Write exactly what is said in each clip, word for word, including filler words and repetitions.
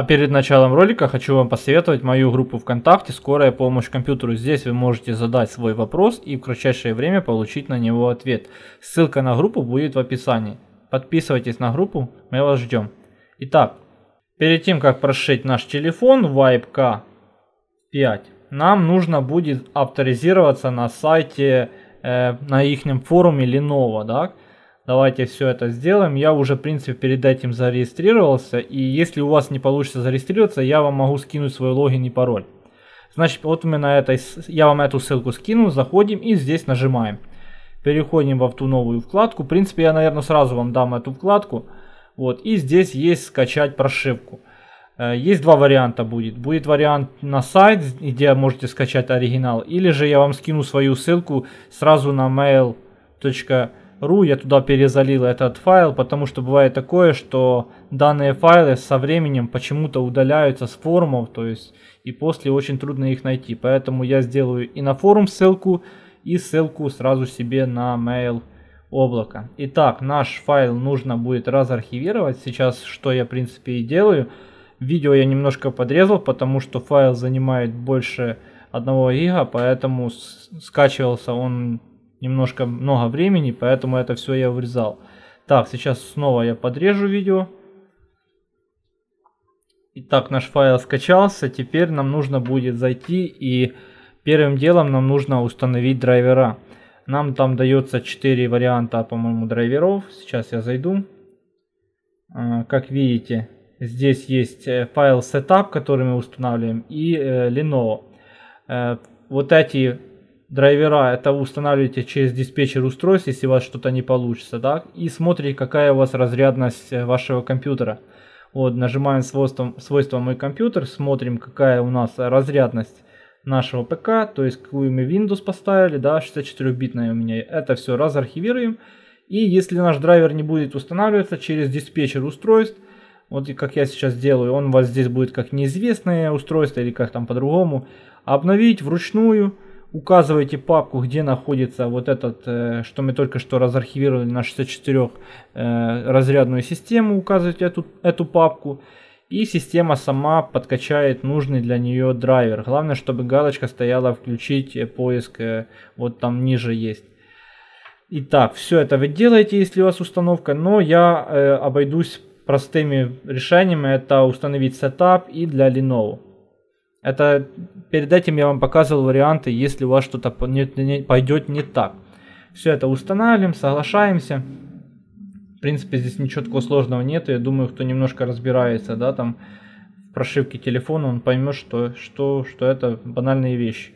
А перед началом ролика хочу вам посоветовать мою группу ВКонтакте «Скорая помощь компьютеру». Здесь вы можете задать свой вопрос и в кратчайшее время получить на него ответ. Ссылка на группу будет в описании. Подписывайтесь на группу, мы вас ждем. Итак, перед тем как прошить наш телефон Vibe К пять, нам нужно будет авторизироваться на сайте, э, на их форуме Lenovo, да? Давайте все это сделаем. Я уже, в принципе, перед этим зарегистрировался. И если у вас не получится зарегистрироваться, я вам могу скинуть свой логин и пароль. Значит, вот мы на этой, я вам эту ссылку скину. Заходим и здесь нажимаем. Переходим во ту новую вкладку. В принципе, я, наверное, сразу вам дам эту вкладку. Вот. И здесь есть скачать прошивку. Есть два варианта будет. Будет вариант на сайт, где можете скачать оригинал. Или же я вам скину свою ссылку сразу на mail точка ру. Я туда перезалил этот файл, потому что бывает такое, что данные файлы со временем почему-то удаляются с форумов, то есть и после очень трудно их найти. Поэтому я сделаю и на форум ссылку, и ссылку сразу себе на mail облако. Итак, наш файл нужно будет разархивировать. Сейчас, что я в принципе и делаю. Видео я немножко подрезал, потому что файл занимает больше одного гига, поэтому скачивался он немножко много времени, поэтому это все я вырезал. Так, сейчас снова я подрежу видео. Итак, наш файл скачался. Теперь нам нужно будет зайти и первым делом нам нужно установить драйвера. Нам там дается четыре варианта, по-моему, драйверов. Сейчас я зайду. Как видите, здесь есть файл setup, который мы устанавливаем, и Lenovo. Вот эти драйвера это вы устанавливаете через диспетчер устройств, если у вас что-то не получится, да? И смотрите, какая у вас разрядность вашего компьютера. Вот, нажимаем свойства, свойства «Мой компьютер», смотрим, какая у нас разрядность нашего ПК, то есть какую мы Windows поставили, да, шестьдесят четыре битная у меня. Это все разархивируем. И если наш драйвер не будет устанавливаться через диспетчер устройств, вот и как я сейчас делаю, он у вас здесь будет как неизвестное устройство или как там по-другому, обновить вручную. Указываете папку, где находится вот этот, э, что мы только что разархивировали на шестьдесят четыре э, разрядную систему, указываете эту, эту папку, и система сама подкачает нужный для нее драйвер. Главное, чтобы галочка стояла «Включить поиск», э, вот там ниже есть. Итак, все это вы делаете, если у вас установка, но я э, обойдусь простыми решениями, это установить сетап и для Lenovo. Это перед этим я вам показывал варианты, если у вас что-то пойдет не так. Все это устанавливаем, соглашаемся. В принципе, здесь ничего такого сложного нет. Я думаю, кто немножко разбирается, да, там в прошивке телефона, он поймет, что, что, что это банальные вещи.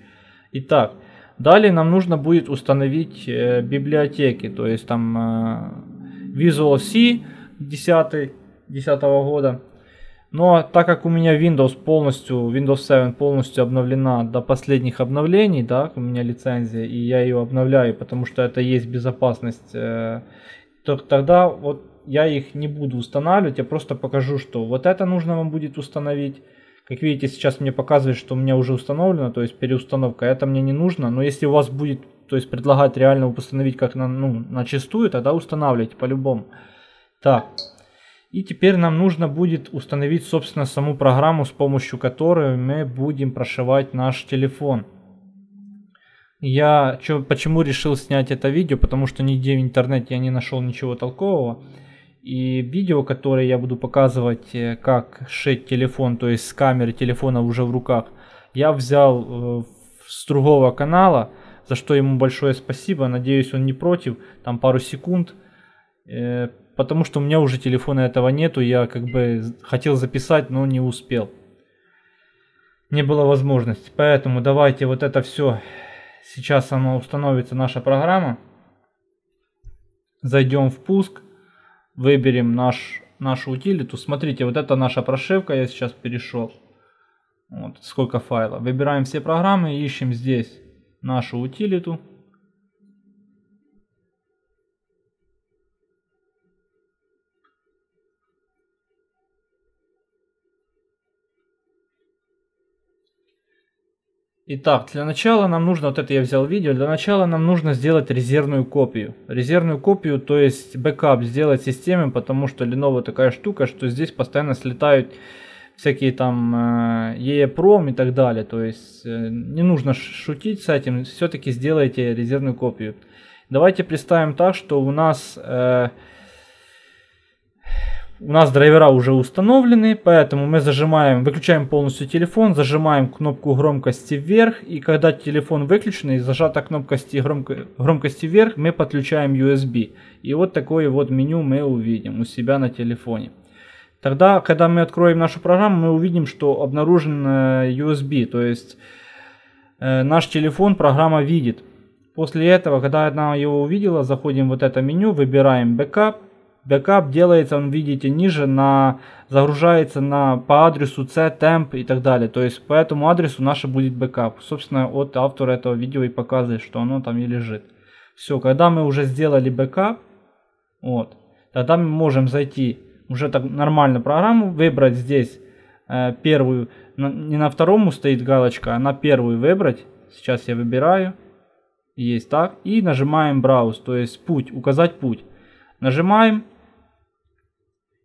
Итак, далее нам нужно будет установить э, библиотеки. То есть там э, Visual C две тысячи десятого года. Но так как у меня Windows полностью, Windows семь полностью обновлена до последних обновлений, да, у меня лицензия, и я ее обновляю, потому что это есть безопасность, э, то тогда вот я их не буду устанавливать, я просто покажу, что вот это нужно вам будет установить. Как видите, сейчас мне показывает, что у меня уже установлено, то есть переустановка, это мне не нужно, но если у вас будет, то есть предлагать реально установить как на, ну, на чистую, тогда устанавливайте по-любому. Так. И теперь нам нужно будет установить, собственно, саму программу, с помощью которой мы будем прошивать наш телефон. Я чё, почему решил снять это видео? Потому что нигде в интернете я не нашел ничего толкового. И видео, которое я буду показывать, как шить телефон, то есть с камеры телефона уже в руках, я взял э, с другого канала, за что ему большое спасибо. Надеюсь, он не против. Там пару секунд. Э, Потому что у меня уже телефона этого нету, я как бы хотел записать, но не успел. Не было возможности. Поэтому давайте вот это все. Сейчас оно установится, наша программа. Зайдем в пуск. Выберем наш, нашу утилиту. Смотрите, вот это наша прошивка, я сейчас перешел. Вот сколько файлов. Выбираем все программы, ищем здесь нашу утилиту. Итак, для начала нам нужно, вот это я взял видео, для начала нам нужно сделать резервную копию. Резервную копию, то есть бэкап сделать системе, потому что Lenovo такая штука, что здесь постоянно слетают всякие там и и пром и так далее. То есть не нужно шутить с этим, все-таки сделайте резервную копию. Давайте представим так, что у нас, э, у нас драйвера уже установлены, поэтому мы зажимаем, выключаем полностью телефон, зажимаем кнопку громкости вверх, и когда телефон выключен и зажата кнопкости громко, громкости вверх, мы подключаем ю эс би. И вот такое вот меню мы увидим у себя на телефоне. Тогда, когда мы откроем нашу программу, мы увидим, что обнаружен ю эс би, то есть э, наш телефон программа видит. После этого, когда она его увидела, заходим в вот это меню, выбираем бэкап. Бэкап делается, он видите, ниже, на, загружается на, по адресу c temp и так далее. То есть по этому адресу наше будет бэкап. Собственно, от автора этого видео и показывает, что оно там и лежит. Все, когда мы уже сделали бэкап, вот, тогда мы можем зайти уже так нормально программу, выбрать здесь э, первую, на, не на второму стоит галочка, а на первую выбрать. Сейчас я выбираю. Есть так, и нажимаем брауз, то есть путь, указать путь, нажимаем,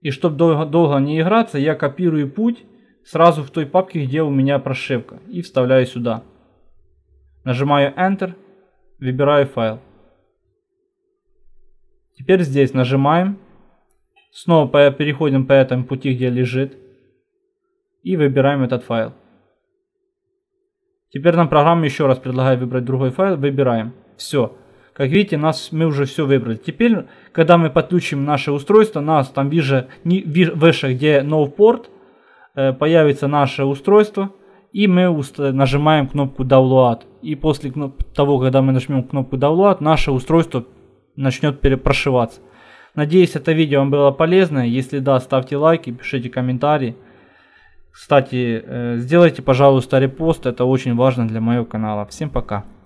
и чтобы долго, долго не играться, я копирую путь сразу в той папке, где у меня прошивка, и вставляю сюда, нажимаю Enter, выбираю файл, теперь здесь нажимаем, снова по, переходим по этому пути, где лежит, и выбираем этот файл. Теперь нам программа еще раз предлагает выбрать другой файл, выбираем. Все. Как видите, нас, мы уже все выбрали. Теперь, когда мы подключим наше устройство, нас там вижу, выше, где No Port, появится наше устройство. И мы нажимаем кнопку Download. И после того, когда мы нажмем кнопку Download, наше устройство начнет перепрошиваться. Надеюсь, это видео вам было полезно. Если да, ставьте лайки, пишите комментарии. Кстати, сделайте, пожалуйста, репост, это очень важно для моего канала. Всем пока!